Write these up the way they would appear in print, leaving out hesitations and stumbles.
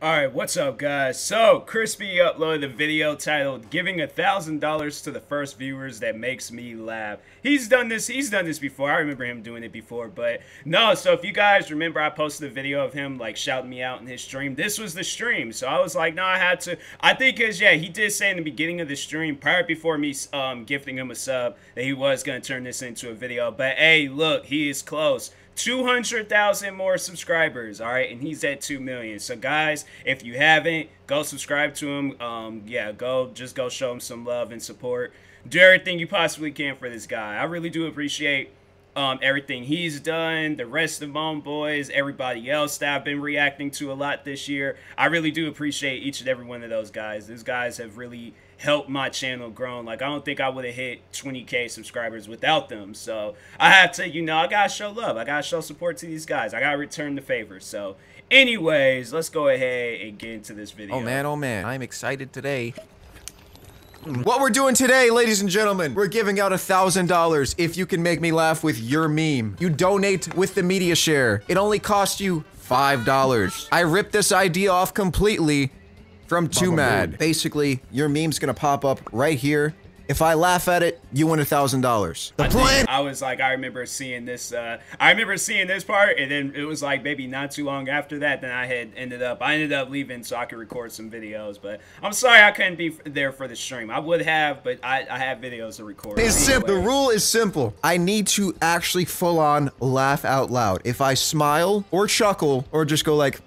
Alright, what's up guys? So, Crispy uploaded a video titled, Giving $1,000 to the First Viewers That Makes Me Laugh. He's done this before. I remember him doing it before, but no, so if you guys remember, I posted a video of him, like, shouting me out in his stream. This was the stream, so I was like, no, I had to. I think, because, yeah, he did say in the beginning of the stream, prior before me gifting him a sub, that he was going to turn this into a video, but hey, look, he is close. 200,000 more subscribers, all right, and he's at 2 million. So guys, if you haven't, go subscribe to him. Yeah, just go show him some love and support. Do everything you possibly can for this guy. I really do appreciate everything he's done, the rest of Mome Boys, everybody else that I've been reacting to a lot this year. I really do appreciate each and every one of those guys. These guys have really helped my channel grow. Like, I don't think I would have hit 20K subscribers without them. So I have to, you know, I gotta show love. I gotta show support to these guys. I gotta return the favor. So anyways, let's go ahead and get into this video. Oh man, I'm excited today. What we're doing today, ladies and gentlemen, we're giving out $1,000 if you can make me laugh with your meme. You donate with the media share. It only costs you $5. I ripped this idea off completely from Too Mad. Basically, your meme's gonna pop up right here. If I laugh at it, you win $1,000. The plan. I was like, I remember seeing this part, and then it was like, maybe not too long after that, then I ended up leaving so I could record some videos. But I'm sorry I couldn't be there for the stream. I would have, but I have videos to record. It's simple. The rule is simple. I need to actually full on laugh out loud. If I smile or chuckle or just go like,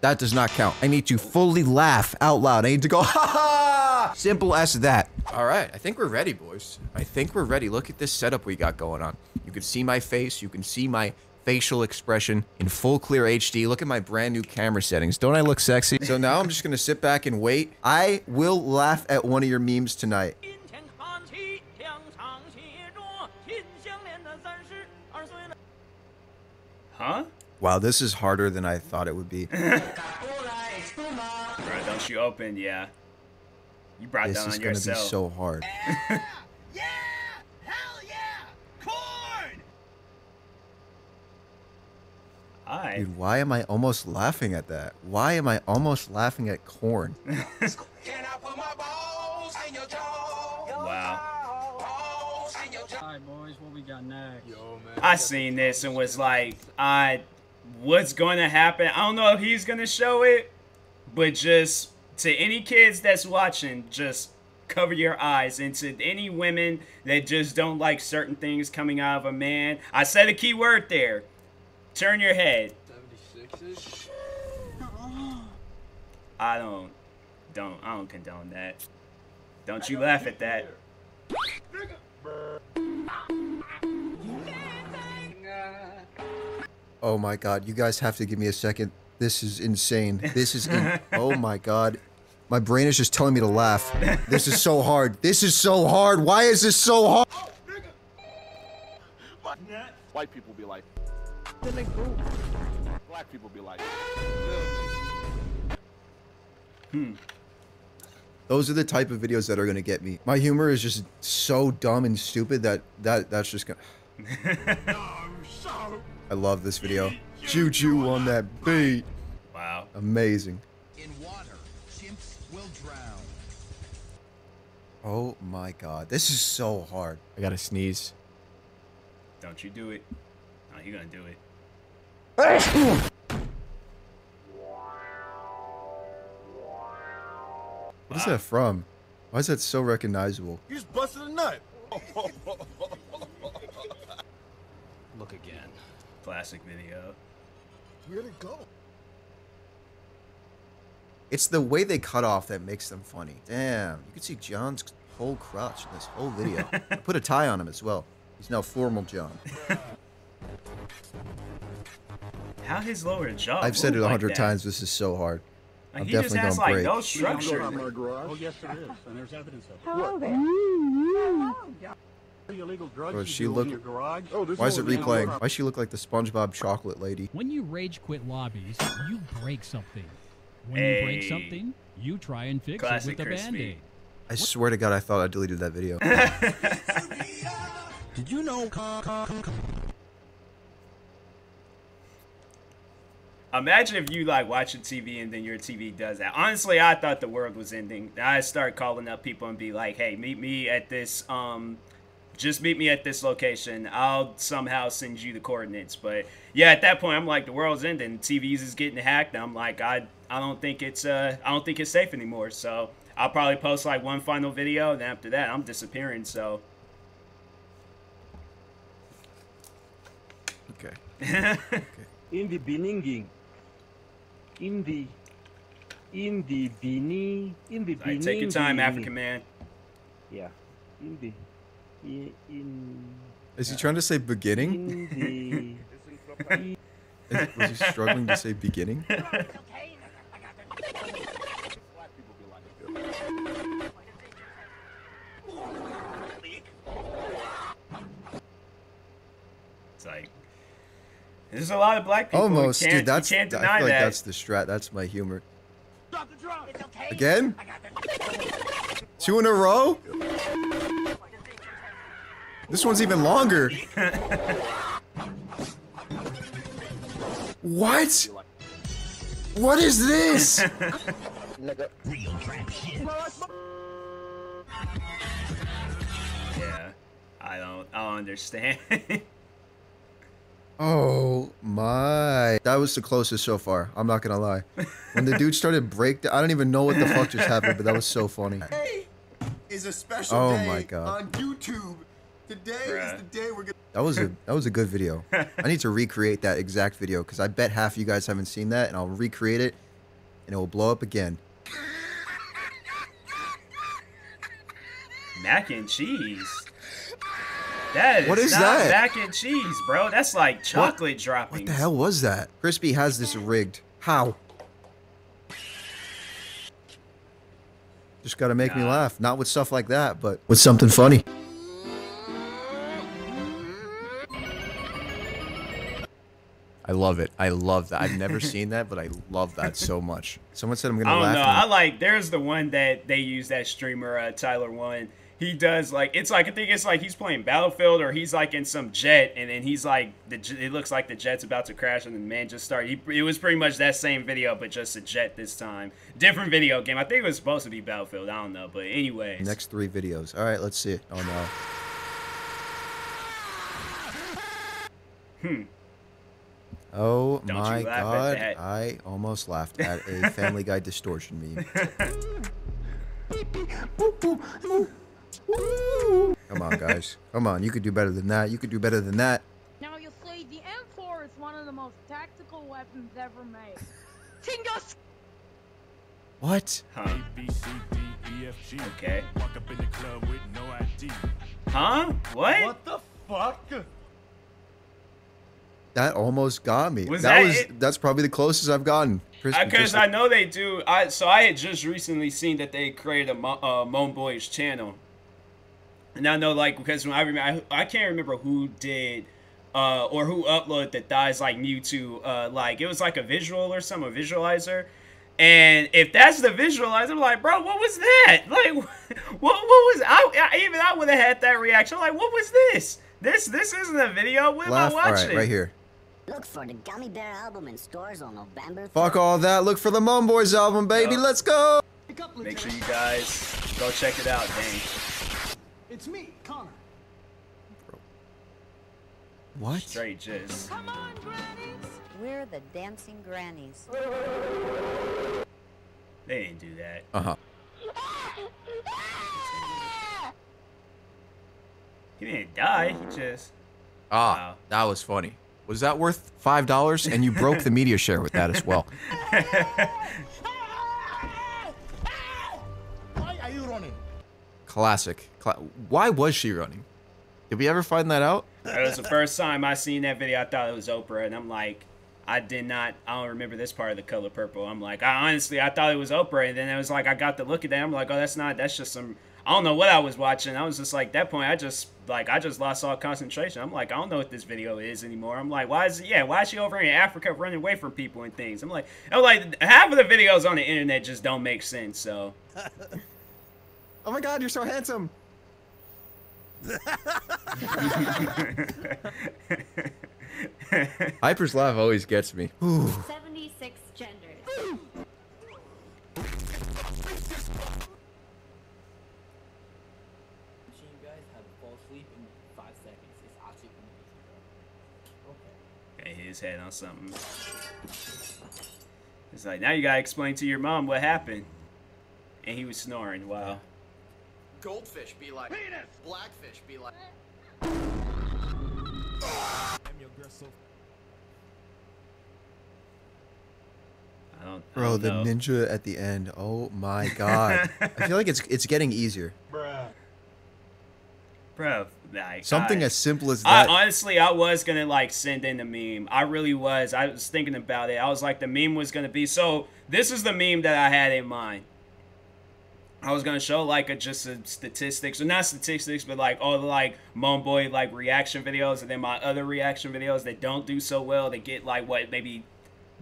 that does not count. I need to fully laugh out loud. I need to go, ha ha! Simple as that. All right, I think we're ready, boys. I think we're ready. Look at this setup we got going on. You can see my face. You can see my facial expression in full clear HD. Look at my brand new camera settings. Don't I look sexy? So now I'm just gonna sit back and wait. I will laugh at one of your memes tonight. Huh? Wow, this is harder than I thought it would be. Bro, don't you open, yeah. You brought this down on yourself. This is gonna be so hard. Yeah! Yeah! Hell yeah! Corn! Hi. Dude, why am I almost laughing at that? Why am I almost laughing at corn? Can I put my balls in your jaw? Wow. All right, boys, what we got next? Yo, man. I seen this and was like, what's going to happen? I don't know if he's going to show it, but just to any kids that's watching, just cover your eyes. And to any women that just don't like certain things coming out of a man, I said a key word there. Turn your head. 76-ish? I don't condone that. Don't you laugh at that. Oh my god, you guys have to give me a second. This is insane. This is oh my god. My brain is just telling me to laugh. This is so hard. This is so hard. Why is this so hard? Oh, nigga. White people be like. Black people be like. Those are the type of videos that are gonna get me. My humor is just so dumb and stupid that's just gonna. I love this video. Juju on that beat. Wow. Amazing. In water, chimps will drown. Oh my god. This is so hard. I gotta sneeze. Don't you do it. No, you're gonna do it. What is that from? Why is that so recognizable? You just busted a nut. Look again. Classic video. Where'd it go? It's the way they cut off that makes them funny. Damn, you can see John's whole crotch in this whole video. I put a tie on him as well. He's now formal John. How his lower jaw? I've said it 100 times. This is so hard. Like, he just has like no structure. Oh yes, it is, and there's evidence of it. Hello there. Hello. Illegal drugs oh, she look, in your garage. Oh, why is it replaying? Why does she look like the SpongeBob chocolate lady? When you rage quit lobbies, you break something. When you break something, you try and fix it with a Band-Aid. I swear to God, I thought I deleted that video. Did you know? Imagine if you like watching TV and then your TV does that. Honestly, I thought the world was ending. I start calling up people and be like, hey, meet me at this, just meet me at this location. I'll somehow send you the coordinates. But yeah, at that point, I'm like, the world's ending. TVs is getting hacked. I'm like, I don't think it's, I don't think it's safe anymore. So I'll probably post like one final video. And after that, I'm disappearing. So. Okay. Okay. In the beginning. In the beginning. Take your time, African man. Yeah. Is he trying to say beginning? In the, was he struggling to say beginning? It's like, there's a lot of black people. Almost, dude. That's, I feel like that's the strat. That's my humor. Again? Two in a row? This one's even longer. What? What is this? Yeah, I don't understand. Oh my, that was the closest so far. I'm not gonna lie. When the dude started breakdown, I don't even know what the fuck just happened, but that was so funny. Today is a special day on YouTube. Today is the day we're gonna. That was a good video. I need to recreate that exact video because I bet half of you guys haven't seen that, and I'll recreate it, and it will blow up again. Mac and cheese. That is, what is that? Mac and cheese, bro. That's like chocolate droppings. What the hell was that? Crispy has this rigged. How? Just gotta make me laugh. Not with stuff like that, but with something funny. I love it. I love that. I've never seen that, but I love that so much. Someone said I'm gonna laugh. I don't know. I like. There's the one that they use, that streamer Tyler1. He does like, it's like, I think it's like he's playing Battlefield or he's like in some jet, and then he's like, it looks like the jet's about to crash, and the man just started. It was pretty much that same video, but just a jet this time. Different video game. I think it was supposed to be Battlefield. I don't know, but anyways. Next three videos. All right, let's see it. Oh no. Hmm. Oh my God. I almost laughed at a Family Guy distortion meme. Come on, guys. Come on. You could do better than that. You could do better than that. Now, you see, the M4 is one of the most tactical weapons ever made. Tingos! What? Huh? Okay. Huh? What? What the fuck? That almost got me. That's probably the closest I've gotten. Because I know they do. So I had just recently seen that they created a Mome Boys channel. And I know, like, because when I remember, I can't remember who did or who uploaded the thighs like Mewtwo. Like, it was like a visual or something, a visualizer. And if that's the visualizer, I'm like, bro, what was that? Like, what was I would have had that reaction. I'm like, what was this? This isn't a video. What am I watching? All right, right here. Look for the Gummy Bear album in stores on November 3rd. Fuck all that. Look for the Mome Boys album, baby. Yep. Let's go. Make sure you guys go check it out, dang. It's me, Connor. Bro. What? Straight jizz. Come on, grannies. We're the dancing grannies. They didn't do that. Uh-huh. He didn't die. He just. Ah, wow. That was funny. Was that worth $5? And you broke the media share with that as well. Why are you running? Classic. Why was she running? Did we ever find that out? It was the first time I seen that video. I thought it was Oprah, and I'm like, I don't remember this part of the Color Purple. I'm like, I honestly thought it was Oprah, and then it was like I got to look at that. I'm like, oh, that's just some. I don't know what I was watching. I was just like, that point, I just lost all concentration. I'm like, I don't know what this video is anymore. I'm like, why is she over in Africa running away from people and things? I'm like, half of the videos on the internet just don't make sense. So, oh my God, you're so handsome. Hyper's laugh always gets me. hit his head on something. It's like, now you gotta explain to your mom what happened. And he was snoring. Wow. Goldfish be like penis. Blackfish be like. Bro, the ninja at the end. Oh my god. I feel like it's getting easier. Bruh. Bruh. Like, something as simple as that. Honestly, I was gonna like send in a meme. I really was. I was thinking about it. I was like, the meme was gonna be, so this is the meme that I had in mind. I was gonna show like just a statistics, or not statistics, but like all the like Mome Boy like reaction videos, and then my other reaction videos that don't do so well, they get like what, maybe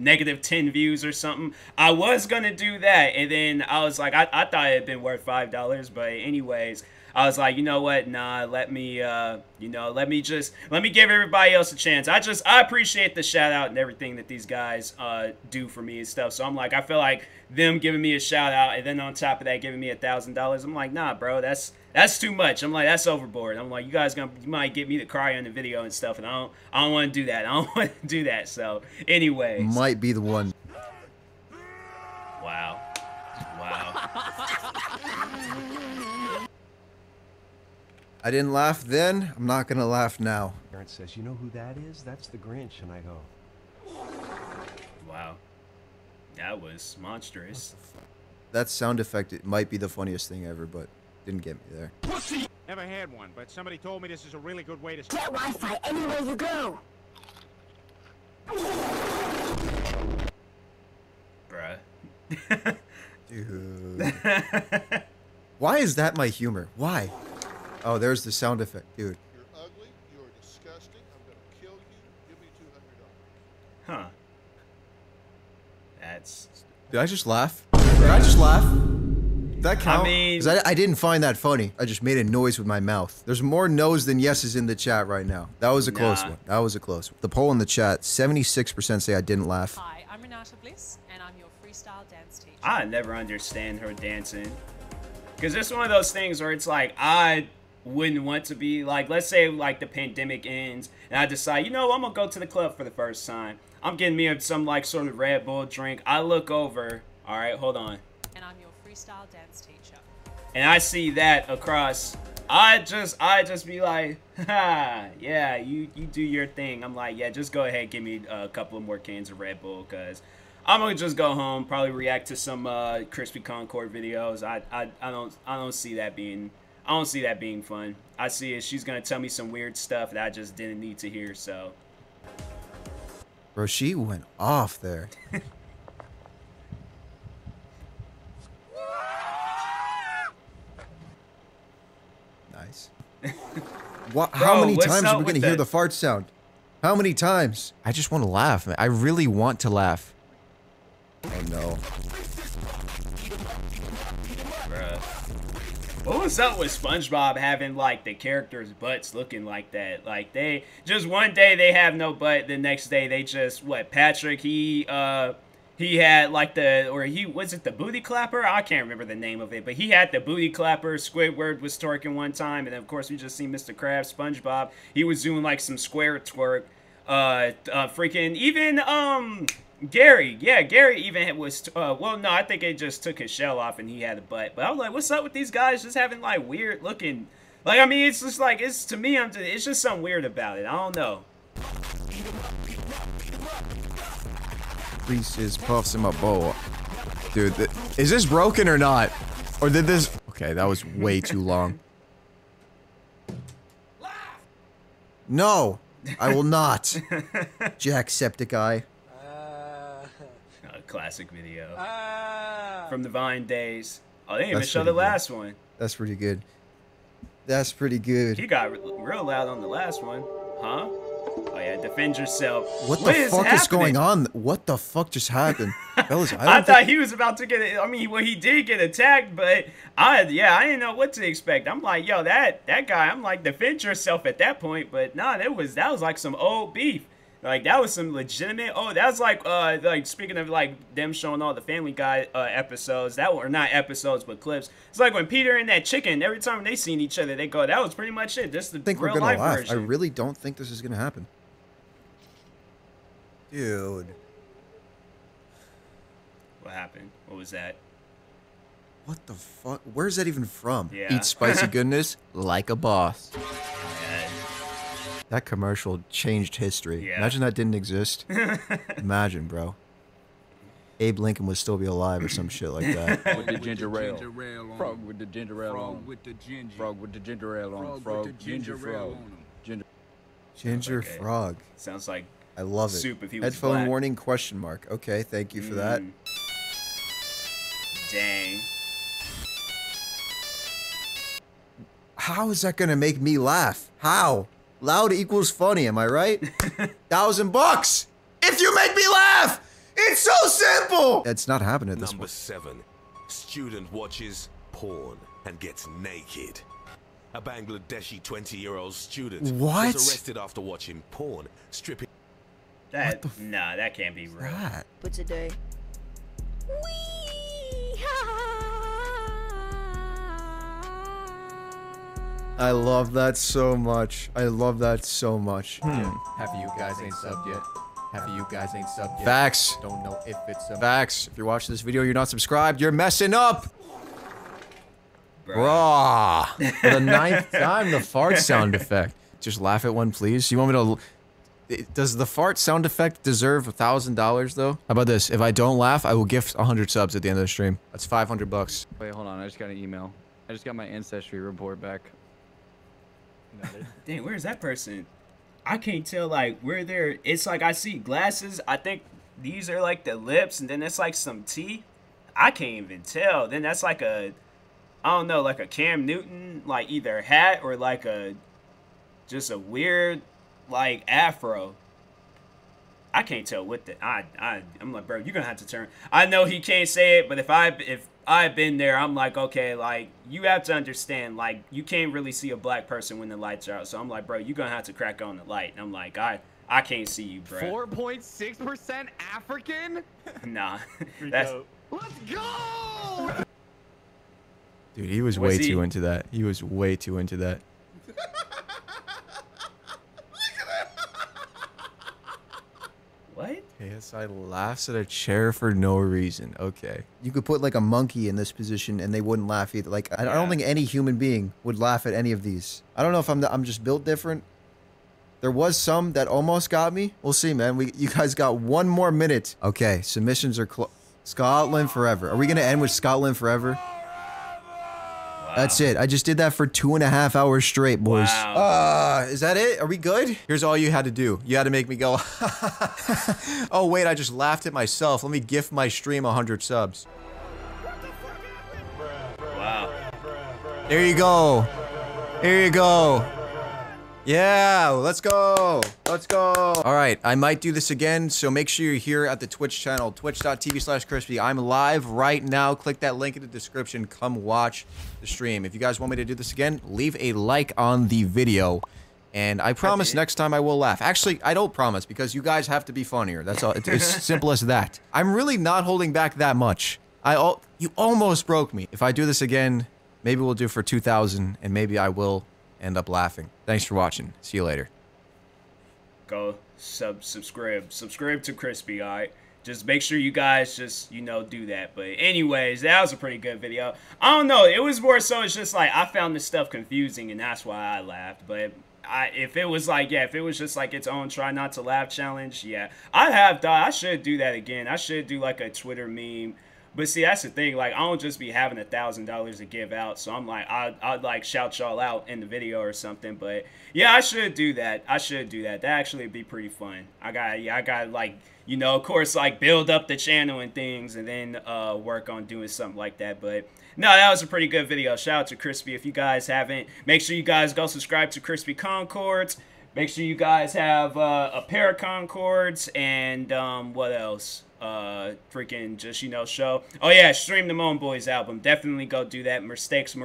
-10 views or something. I was gonna do that, and then I was like, I thought it had been worth $5, but anyways, I was like, you know what, nah, let me you know, let me give everybody else a chance. I appreciate the shout out and everything that these guys do for me and stuff, so I'm like, I feel like them giving me a shout out and then on top of that giving me $1,000, I'm like, nah bro, that's too much. I'm like, that's overboard. I'm like, you might get me to cry on the video and stuff, and I don't want to do that. I don't want to do that. So anyways, might be the one. Wow. Wow. I didn't laugh then. I'm not gonna laugh now. Parent says, you know who that is? That's the Grinch, and I go. Wow. That was monstrous. That sound effect, it might be the funniest thing ever, but didn't get me there. Pussy. Never had one, but somebody told me this is a really good way to get Wi-Fi anywhere you go. Bruh. Dude. Why is that my humor? Why? Oh, there's the sound effect, dude. You're ugly, you're disgusting, I'm gonna kill you, give me $200. Huh. That's... Did I just laugh? Did I just laugh? That count? I mean, I didn't find that funny. I just made a noise with my mouth. There's more no's than yeses in the chat right now. That was a close one. That was a close one. The poll in the chat, 76% say I didn't laugh. Hi, I'm Renata Bliss, and I'm your freestyle dance teacher. I never understand her dancing. Because it's one of those things where it's like, I wouldn't want to be like, let's say like the pandemic ends, and I decide, you know, I'm going to go to the club for the first time. I'm getting me some like sort of Red Bull drink. I look over. All right, hold on. And I'm your freestyle dance teacher. And I see that across. I just be like, ha, yeah, you do your thing. I'm like, yeah, just go ahead, give me a couple of more cans of Red Bull, cause I'm gonna just go home, probably react to some Crispy Concord videos. I don't see that being fun. I see it. She's gonna tell me some weird stuff that I just didn't need to hear. So. Bro, she went off there. Nice. What? Bro, how many times are we going to hear the fart sound? How many times? I just want to laugh, man. I really want to laugh. Oh, no. What was up with SpongeBob having like the characters' butts looking like that? Like they just one day they have no butt, the next day they just what? Patrick, he had like the, or he was it the booty clapper? I can't remember the name of it, but he had the booty clapper. Squidward was twerking one time, and then of course we just seen Mr. Krabs. SpongeBob, he was doing like some square twerk. Freaking even Gary, yeah, Gary even was, well, no, I think it just took his shell off and he had a butt. But I was like, what's up with these guys just having, like, weird looking, like, I mean, it's just like, it's, to me, it's just something weird about it. I don't know. Reese's Puffs in my bowl. Dude, is this broken or not? Or did this, okay, that was way too long. No, I will not. Jack Septic Eye. Classic video from the Vine days. Oh, they didn't even show the last one. That's pretty good. That's pretty good. He got real loud on the last one, huh? Oh yeah, defend yourself. What the fuck is going on? What the fuck just happened? Fellas, I thought he was about to get it. I mean, well, he did get attacked, but I didn't know what to expect. I'm like, yo, that guy. I'm like, defend yourself at that point. But nah, that was like some old beef. Like, that was some legitimate... Oh, that's like speaking of, like, them showing all the Family Guy episodes. That were not episodes, but clips. It's like when Peter and that chicken, every time they seen each other, they go, that was pretty much it. This is the real life version. I really don't think this is going to happen. Dude. What happened? What was that? What the fuck? Where's that even from? Yeah. Eat spicy goodness like a boss. Yeah. That commercial changed history. Yeah. Imagine that didn't exist. Imagine, bro. Abe Lincoln would still be alive or some shit like that. With the ginger ale. Frog with the ginger ale on. Frog with the ginger ale on. Frog with the ginger frog. Ginger frog. Sounds like I love it. Soup if he was Headphone black. Warning question mark. Okay, thank you for that. Dang. How is that gonna make me laugh? How? Loud equals funny, am I right? $1,000 if you make me laugh! It's so simple! It's not happening at this point. Number 7. Student watches porn and gets naked. A Bangladeshi 20-year-old student was arrested after watching porn, stripping... That, nah, that can't be real. What's a day? Wee! I love that so much. I love that so much. Half of you guys ain't subbed yet. Half of you guys ain't subbed yet. Facts. Don't know if it's a... Facts. If you're watching this video, you're not subscribed, you're messing up! Bruh. For the 9th time, the fart sound effect. Just laugh at one, please. You want me to... Does the fart sound effect deserve $1,000, though? How about this? If I don't laugh, I will gift 100 subs at the end of the stream. That's $500. Wait, hold on. I just got an email. I just got my ancestry report back. Dang, where is that person? I can't tell, like, where they're... It's like I see glasses. I think these are, like, the lips, and then it's, like, some tea. I can't even tell. Then that's, like, a... I don't know, like a Cam Newton, like either hat or like a, just a weird, like afro. I can't tell what the, I'm like, bro, you're gonna have to turn. I know he can't say it, but if I've been there, I'm like, okay, like you have to understand, like you can't really see a black person when the lights are out. So I'm like, bro, you're gonna have to crack on the light. And I'm like, I can't see you, bro. 4.6% African? Nah, that's. Let's go. Dude, he was way too into that. He was way too into that. Look at that. What? KSI laughs at a chair for no reason. Okay. You could put like a monkey in this position and they wouldn't laugh either. Like, I don't think any human being would laugh at any of these. I don't know if I'm just built different. There was some that almost got me. We'll see, man. You guys got 1 more minute. Okay, submissions are close. Scotland forever. Are we going to end with Scotland forever? That's it. I just did that for 2.5 hours straight, boys. Wow. Is that it? Are we good? Here's all you had to do. You had to make me go, oh, wait, I just laughed at myself. Let me gift my stream 100 subs. Wow. There you go. There you go. Yeah, let's go. Let's go. All right, I might do this again, so make sure you're here at the Twitch channel, twitch.tv/crispy. I'm live right now. Click that link in the description. Come watch the stream. If you guys want me to do this again, leave a like on the video. And I promise next time I will laugh. Actually, I don't promise because you guys have to be funnier. That's all. It's as simple as that. I'm really not holding back that much. You almost broke me. If I do this again, maybe we'll do for 2,000 and maybe I will end up laughing. Thanks for watching. See you later. Go subscribe to Crispy. All right, just make sure you guys just, you know, do that. But anyways, that was a pretty good video. I don't know, it was more so it's just like I found this stuff confusing and that's why I laughed. But if it was like, yeah, if it was just like its own try not to laugh challenge, yeah, I should do that again. I should do like a Twitter meme. But see, that's the thing. Like, I don't just be having $1,000 to give out, so I'm like, I'd like shout y'all out in the video or something. But yeah, I should do that. I should do that. That actually would be pretty fun. I got like, you know, of course, like build up the channel and things, and then work on doing something like that. But no, that was a pretty good video. Shout out to Crispy. If you guys haven't, make sure you guys go subscribe to Crispy Concords. Make sure you guys have a pair of Concords and what else? Freaking just, you know, show. Oh yeah, stream the Mome Boys album. Definitely go do that. Mistakes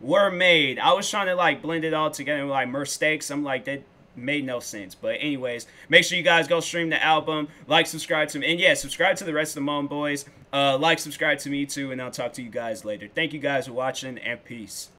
were made. I was trying to like blend it all together with like mistakes. I'm like, that made no sense. But anyways, make sure you guys go stream the album. Like, subscribe to me. And yeah, subscribe to the rest of the Mome Boys. Like, subscribe to me too. And I'll talk to you guys later. Thank you guys for watching and peace.